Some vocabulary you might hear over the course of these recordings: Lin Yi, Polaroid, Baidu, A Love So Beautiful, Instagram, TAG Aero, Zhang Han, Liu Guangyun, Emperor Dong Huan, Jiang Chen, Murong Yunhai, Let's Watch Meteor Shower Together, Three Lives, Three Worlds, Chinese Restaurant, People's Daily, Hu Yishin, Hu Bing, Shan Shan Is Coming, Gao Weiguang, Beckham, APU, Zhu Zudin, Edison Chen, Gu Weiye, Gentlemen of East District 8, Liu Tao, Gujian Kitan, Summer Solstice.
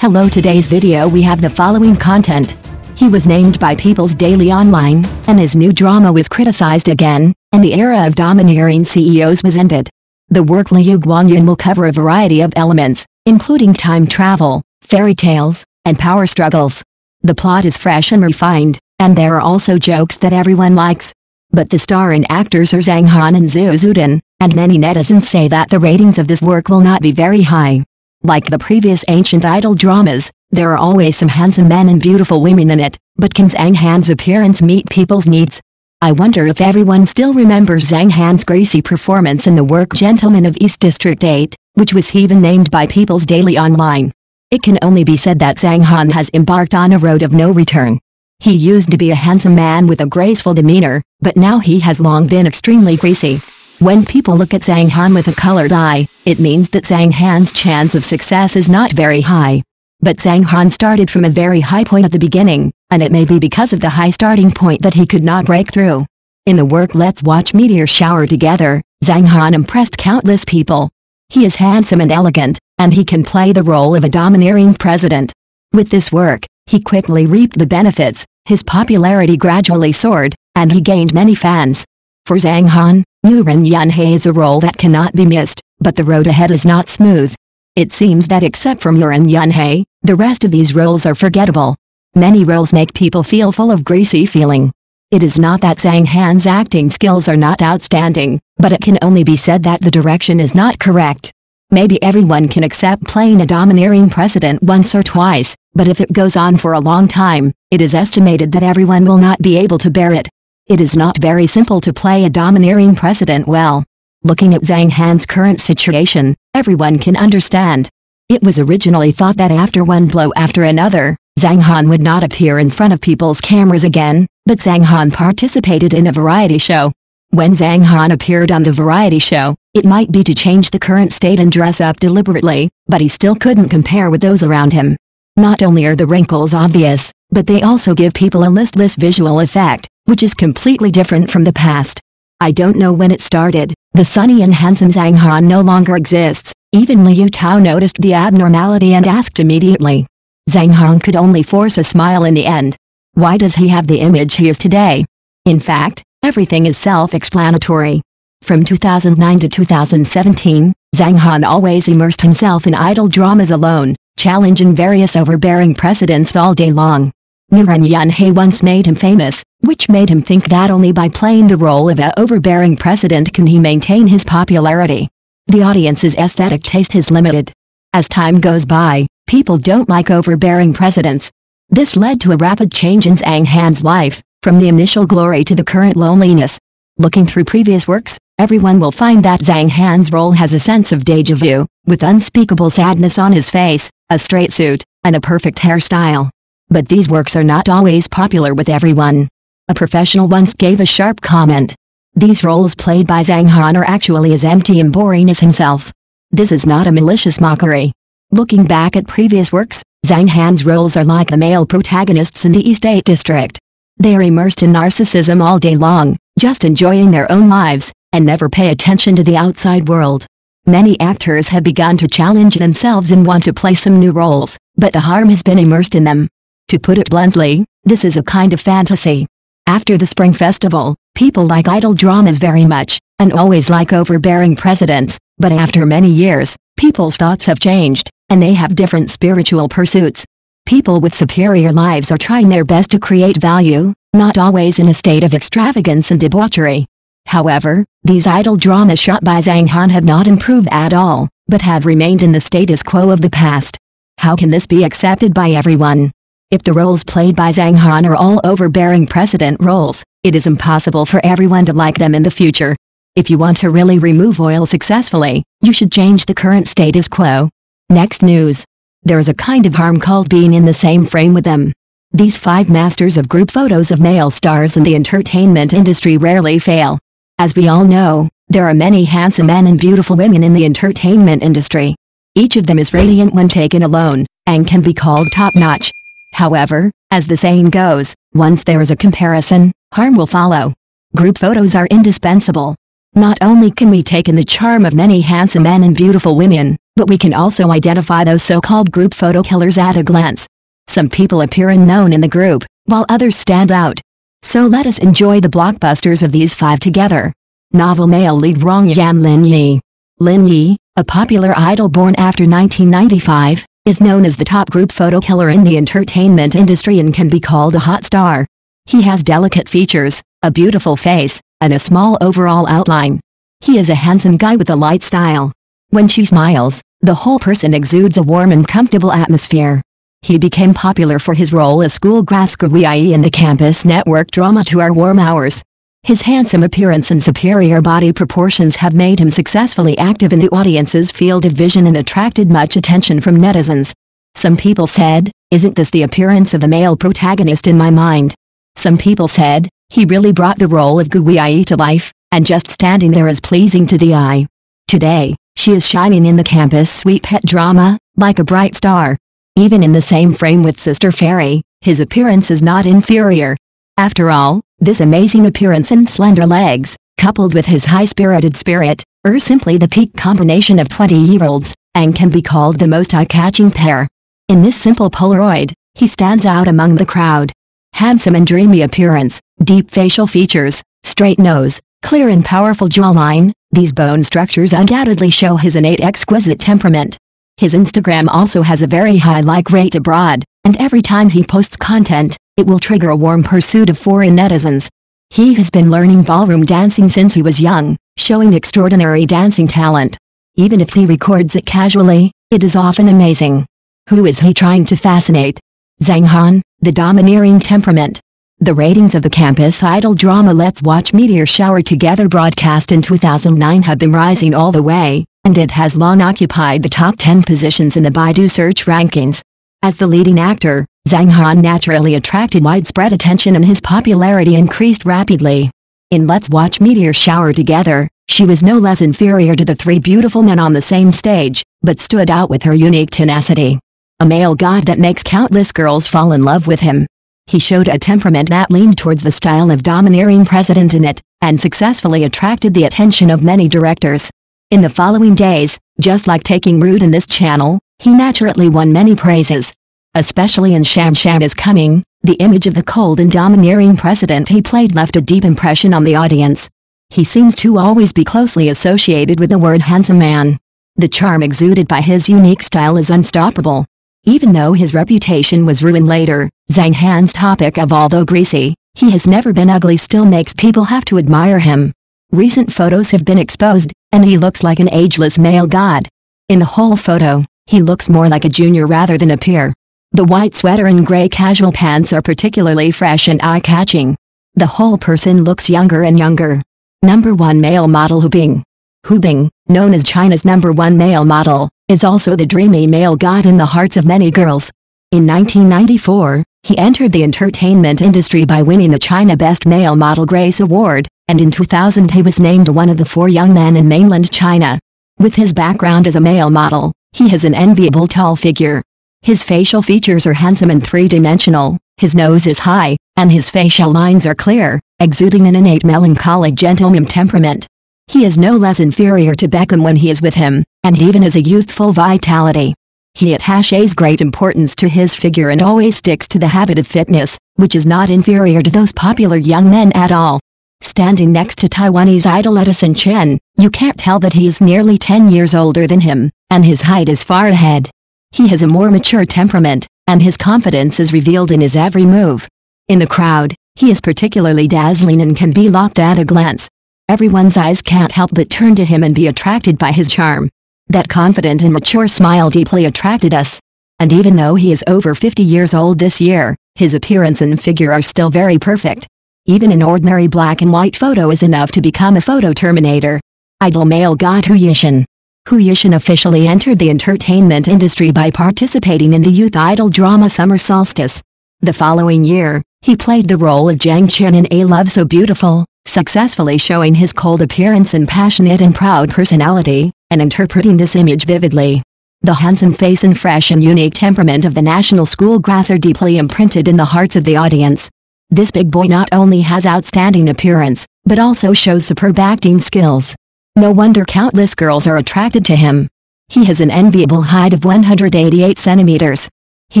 Hello, today's video we have the following content. He was named by People's Daily Online, and his new drama was criticized again, and the era of domineering CEOs was ended. The work Liu Guangyun will cover a variety of elements, including time travel, fairy tales, and power struggles. The plot is fresh and refined, and there are also jokes that everyone likes. But the star and actors are Zhang Han and Zhu Zudin, and many netizens say that the ratings of this work will not be very high. Like the previous ancient idol dramas, there are always some handsome men and beautiful women in it, but can Zhang Han's appearance meet people's needs? I wonder if everyone still remembers Zhang Han's Gracie performance in the work Gentlemen of East District 8, which was even named by People's Daily Online. It can only be said that Zhang Han has embarked on a road of no return. He used to be a handsome man with a graceful demeanor, but now he has long been extremely greasy. When people look at Zhang Han with a colored eye, it means that Zhang Han's chance of success is not very high. But Zhang Han started from a very high point at the beginning, and it may be because of the high starting point that he could not break through. In the work Let's Watch Meteor Shower Together, Zhang Han impressed countless people. He is handsome and elegant, and he can play the role of a domineering president. With this work, he quickly reaped the benefits, his popularity gradually soared, and he gained many fans. For Zhang Han, Murong Yunhai is a role that cannot be missed, but the road ahead is not smooth. It seems that except for Murong Yunhai, the rest of these roles are forgettable. Many roles make people feel full of greasy feeling. It is not that Zhang Han's acting skills are not outstanding, but it can only be said that the direction is not correct. Maybe everyone can accept playing a domineering president once or twice, but if it goes on for a long time, it is estimated that everyone will not be able to bear it. It is not very simple to play a domineering president well. Looking at Zhang Han's current situation, everyone can understand. It was originally thought that after one blow after another, Zhang Han would not appear in front of people's cameras again, but Zhang Han participated in a variety show. When Zhang Han appeared on the variety show, it might be to change the current state and dress up deliberately, but he still couldn't compare with those around him. Not only are the wrinkles obvious, but they also give people a listless visual effect, which is completely different from the past. I don't know when it started, the sunny and handsome Zhang Han no longer exists. Even Liu Tao noticed the abnormality and asked immediately. Zhang Han could only force a smile in the end. Why does he have the image he is today? In fact, everything is self-explanatory. From 2009 to 2017, Zhang Han always immersed himself in idol dramas alone, challenging various overbearing precedents all day long. Murong Yunhai once made him famous, which made him think that only by playing the role of an overbearing precedent can he maintain his popularity. The audience's aesthetic taste is limited. As time goes by, people don't like overbearing precedents. This led to a rapid change in Zhang Han's life, from the initial glory to the current loneliness. Looking through previous works, everyone will find that Zhang Han's role has a sense of deja vu, with unspeakable sadness on his face, a straight suit, and a perfect hairstyle. But these works are not always popular with everyone. A professional once gave a sharp comment. These roles played by Zhang Han are actually as empty and boring as himself. This is not a malicious mockery. Looking back at previous works, Zhang Han's roles are like the male protagonists in the East 8 district. They are immersed in narcissism all day long, just enjoying their own lives, and never pay attention to the outside world. Many actors have begun to challenge themselves and want to play some new roles, but the harm has been immersed in them. To put it bluntly, this is a kind of fantasy. After the Spring Festival, people like idol dramas very much, and always like overbearing presidents, but after many years, people's thoughts have changed, and they have different spiritual pursuits. People with superior lives are trying their best to create value, not always in a state of extravagance and debauchery. However, these idol dramas shot by Zhang Han have not improved at all, but have remained in the status quo of the past. How can this be accepted by everyone? If the roles played by Zhang Han are all overbearing precedent roles, it is impossible for everyone to like them in the future. If you want to really remove oil successfully, you should change the current status quo. Next news. There is a kind of harm called being in the same frame with them. These five masters of group photos of male stars in the entertainment industry rarely fail. As we all know, there are many handsome men and beautiful women in the entertainment industry. Each of them is radiant when taken alone, and can be called top-notch. However, as the saying goes, once there is a comparison, harm will follow. Group photos are indispensable. Not only can we take in the charm of many handsome men and beautiful women, but we can also identify those so-called group photo killers at a glance. Some people appear unknown in the group, while others stand out. So let us enjoy the blockbusters of these five together. Novel male lead Rongyan Lin Yi. Lin Yi, a popular idol born after 1995, is known as the top group photo killer in the entertainment industry and can be called a hot star. He has delicate features, a beautiful face, and a small overall outline. He is a handsome guy with a light style. When she smiles, the whole person exudes a warm and comfortable atmosphere. He became popular for his role as schoolgrass Gu Weiye in the campus network drama To Our Warm Hours. His handsome appearance and superior body proportions have made him successfully active in the audience's field of vision and attracted much attention from netizens. Some people said, "Isn't this the appearance of the male protagonist in my mind?" Some people said, "He really brought the role of Gu Weiye to life, and just standing there is pleasing to the eye." Today, she is shining in the campus sweet pet drama, like a bright star. Even in the same frame with Sister Fairy, his appearance is not inferior. After all, this amazing appearance and slender legs, coupled with his high-spirited spirit, are simply the peak combination of 20-year-olds, and can be called the most eye-catching pair. In this simple Polaroid, he stands out among the crowd. Handsome and dreamy appearance, deep facial features, straight nose, clear and powerful jawline, these bone structures undoubtedly show his innate exquisite temperament. His Instagram also has a very high like rate abroad, and every time he posts content, it will trigger a warm pursuit of foreign netizens. He has been learning ballroom dancing since he was young, showing extraordinary dancing talent. Even if he records it casually, it is often amazing. Who is he trying to fascinate? Zhang Han, the domineering temperament. The ratings of the campus idol drama Let's Watch Meteor Shower Together broadcast in 2009 have been rising all the way, and it has long occupied the top 10 positions in the Baidu search rankings. As the leading actor, Zhang Han naturally attracted widespread attention and his popularity increased rapidly. In Let's Watch Meteor Shower Together, she was no less inferior to the three beautiful men on the same stage, but stood out with her unique tenacity. A male god that makes countless girls fall in love with him. He showed a temperament that leaned towards the style of domineering president in it, and successfully attracted the attention of many directors. In the following days, just like taking root in this channel, he naturally won many praises. Especially in Shan Shan Is Coming, the image of the cold and domineering president he played left a deep impression on the audience. He seems to always be closely associated with the word handsome man. The charm exuded by his unique style is unstoppable. Even though his reputation was ruined later, Zhang Han's topic of although greasy, he has never been ugly still makes people have to admire him. Recent photos have been exposed, and he looks like an ageless male god. In the whole photo, he looks more like a junior rather than a peer. The white sweater and gray casual pants are particularly fresh and eye-catching. The whole person looks younger and younger. Number 1 male model Hu Bing. Hu Bing, known as China's #1 male model, is also the dreamy male god in the hearts of many girls. In 1994, he entered the entertainment industry by winning the China Best Male Model Grace Award, and in 2000 he was named one of the 4 young men in mainland China. With his background as a male model, he has an enviable tall figure. His facial features are handsome and three-dimensional, his nose is high, and his facial lines are clear, exuding an innate melancholic gentleman temperament. He is no less inferior to Beckham when he is with him, and even has a youthful vitality. He attaches great importance to his figure and always sticks to the habit of fitness, which is not inferior to those popular young men at all. Standing next to Taiwanese idol Edison Chen, you can't tell that he is nearly 10 years older than him, and his height is far ahead. He has a more mature temperament, and his confidence is revealed in his every move. In the crowd, he is particularly dazzling and can be locked at a glance. Everyone's eyes can't help but turn to him and be attracted by his charm. That confident and mature smile deeply attracted us. And even though he is over 50 years old this year, his appearance and figure are still very perfect. Even an ordinary black and white photo is enough to become a photo terminator. Idol male god Hu Yishin. Hu Yishin officially entered the entertainment industry by participating in the youth idol drama Summer Solstice. The following year, he played the role of Jiang Chen in A Love So Beautiful, successfully showing his cold appearance and passionate and proud personality, and interpreting this image vividly. The handsome face and fresh and unique temperament of the national schoolgrass are deeply imprinted in the hearts of the audience. This big boy not only has outstanding appearance, but also shows superb acting skills. No wonder countless girls are attracted to him. He has an enviable height of 188 centimeters. He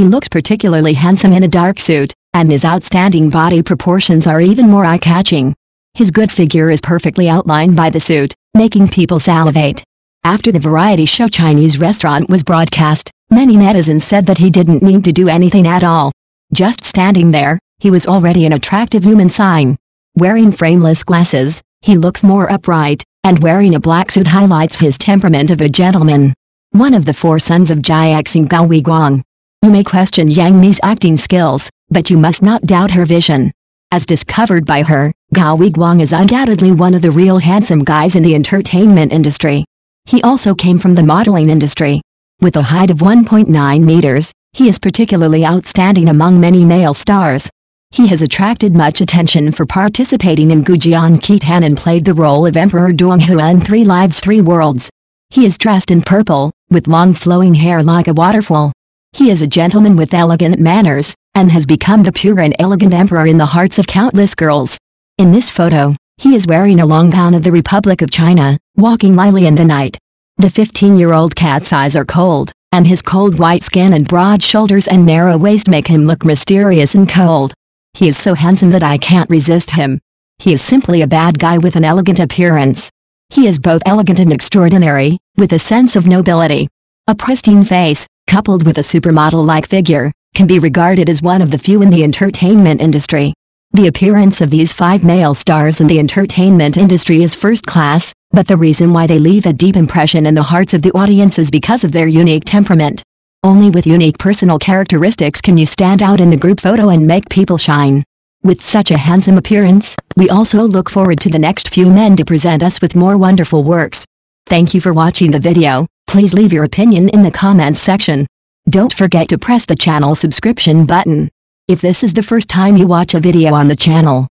looks particularly handsome in a dark suit, and his outstanding body proportions are even more eye-catching. His good figure is perfectly outlined by the suit, making people salivate. After the variety show Chinese Restaurant was broadcast, many netizens said that he didn't need to do anything at all. Just standing there, he was already an attractive human sign. Wearing frameless glasses, he looks more upright, and wearing a black suit highlights his temperament of a gentleman. One of the four sons of Jiang Gao Weiguang. You may question Yang Mi's acting skills, but you must not doubt her vision. As discovered by her, Gao Weiguang is undoubtedly one of the real handsome guys in the entertainment industry. He also came from the modeling industry. With a height of 1.9 meters, he is particularly outstanding among many male stars. He has attracted much attention for participating in Gujian Kitan and played the role of Emperor Dong Huan in Three Lives, Three Worlds. He is dressed in purple, with long flowing hair like a waterfall. He is a gentleman with elegant manners, and has become the pure and elegant emperor in the hearts of countless girls. In this photo, he is wearing a long gown of the Republic of China, walking lightly in the night. The 15-year-old cat's eyes are cold, and his cold white skin and broad shoulders and narrow waist make him look mysterious and cold. He is so handsome that I can't resist him. He is simply a bad guy with an elegant appearance. He is both elegant and extraordinary, with a sense of nobility. A pristine face, coupled with a supermodel-like figure, can be regarded as one of the few in the entertainment industry. The appearance of these five male stars in the entertainment industry is first class, but the reason why they leave a deep impression in the hearts of the audience is because of their unique temperament. Only with unique personal characteristics can you stand out in the group photo and make people shine. With such a handsome appearance, we also look forward to the next few men to present us with more wonderful works. Thank you for watching the video. Please leave your opinion in the comments section. Don't forget to press the channel subscription button. If this is the first time you watch a video on the channel,